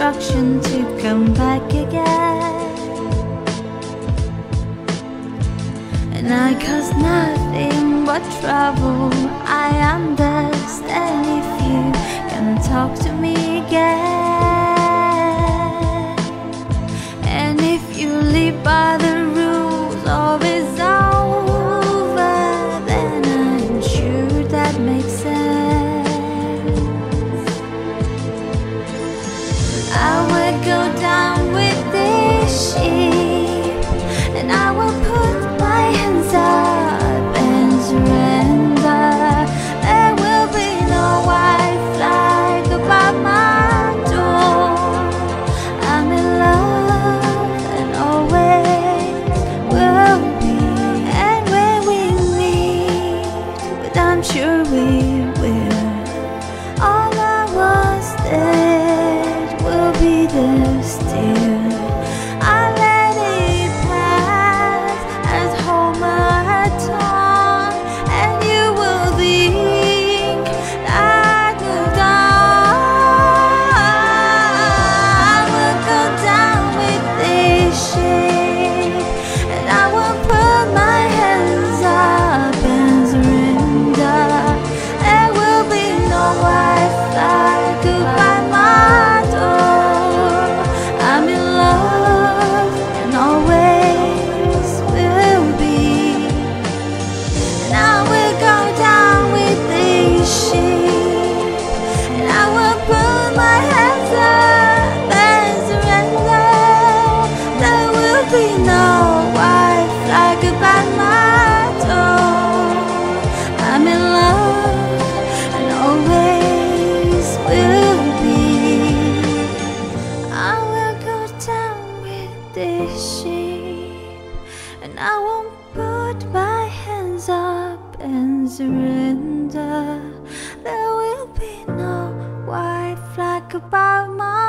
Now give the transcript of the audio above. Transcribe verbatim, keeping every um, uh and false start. instruction to come back again. And I cause nothing but trouble, I understand if you can talk to me again. And if you live by the rules of his own, I'm sure we will. All I was dead will be there still. I let it pass and hold my tongue, and you will think I moved on. I will go down with this ship, and I will put my hands up and surrender. And I won't put my hands up and surrender. There will be no white flag about my